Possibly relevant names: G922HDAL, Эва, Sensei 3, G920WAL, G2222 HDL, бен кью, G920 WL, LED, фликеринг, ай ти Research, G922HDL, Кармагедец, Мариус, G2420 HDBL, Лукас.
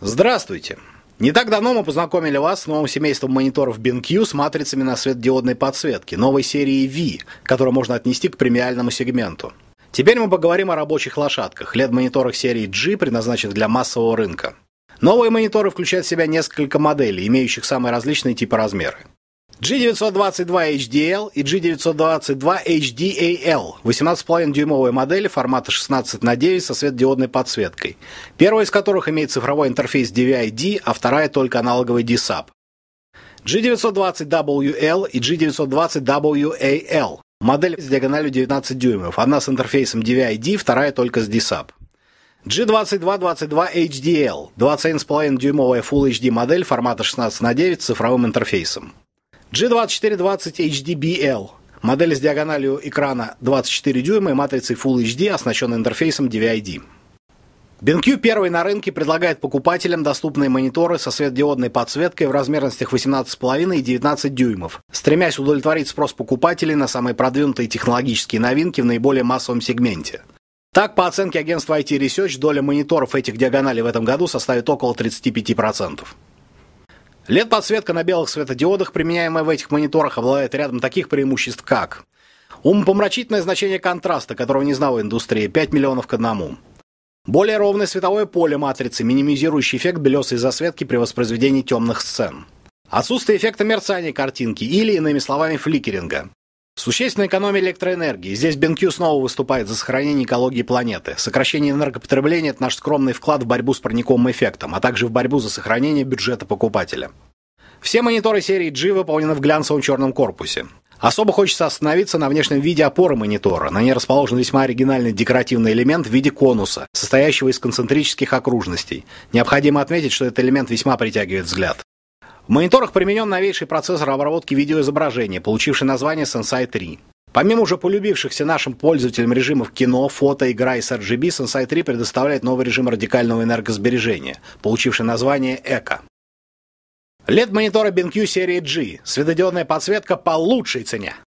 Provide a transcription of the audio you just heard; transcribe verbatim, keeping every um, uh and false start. Здравствуйте! Не так давно мы познакомили вас с новым семейством мониторов бен кью с матрицами на светодиодной подсветке, новой серии ви, которую можно отнести к премиальному сегменту. Теперь мы поговорим о рабочих лошадках, эл и ди-мониторах серии джи, предназначенных для массового рынка. Новые мониторы включают в себя несколько моделей, имеющих самые различные типы размеры. джи девятьсот двадцать два эйч ди эл и джи девятьсот двадцать два эйч ди эй эл – восемнадцать и пять дюймовые модели формата шестнадцать на девять со светодиодной подсветкой, первая из которых имеет цифровой интерфейс ди ви ай-D, а вторая только аналоговый ди сап. джи девятьсот двадцать дабл ю эл и джи девятьсот двадцать дабл ю эй эл – модель с диагональю девятнадцать дюймов, одна с интерфейсом ди ви ай-D, вторая только с ди сап. джи двадцать два двадцать два эйч ди эл – двадцать один и пять дюймовая Full эйч ди модель формата шестнадцать на девять с цифровым интерфейсом. джи двадцать четыре двадцать эйч ди би эл – модель с диагональю экрана двадцать четыре дюйма и матрицей Full эйч ди, оснащенной интерфейсом ди ви ай-D. бен кью первый на рынке предлагает покупателям доступные мониторы со светодиодной подсветкой в размерностях восемнадцать и пять и девятнадцать дюймов, стремясь удовлетворить спрос покупателей на самые продвинутые технологические новинки в наиболее массовом сегменте. Так, по оценке агентства ай ти Research, доля мониторов этих диагоналей в этом году составит около тридцати пяти процентов. эл и ди-подсветка на белых светодиодах, применяемая в этих мониторах, обладает рядом таких преимуществ, как умопомрачительное значение контраста, которого не знала индустрия, пять миллионов к одному. Более ровное световое поле матрицы, минимизирующий эффект белесой засветки при воспроизведении темных сцен. Отсутствие эффекта мерцания картинки или, иными словами, фликеринга. Существенная экономия электроэнергии. Здесь бен кью снова выступает за сохранение экологии планеты. Сокращение энергопотребления – это наш скромный вклад в борьбу с парниковым эффектом, а также в борьбу за сохранение бюджета покупателя. Все мониторы серии джи выполнены в глянцевом черном корпусе. Особо хочется остановиться на внешнем виде опоры монитора. На ней расположен весьма оригинальный декоративный элемент в виде конуса, состоящего из концентрических окружностей. Необходимо отметить, что этот элемент весьма притягивает взгляд. В мониторах применен новейший процессор обработки видеоизображения, получивший название сенсей три. Помимо уже полюбившихся нашим пользователям режимов кино, фото, игра и с эр джи би, сенсей три предоставляет новый режим радикального энергосбережения, получивший название эко. эл и ди-мониторы бен кью серии джи. Светодиодная подсветка по лучшей цене.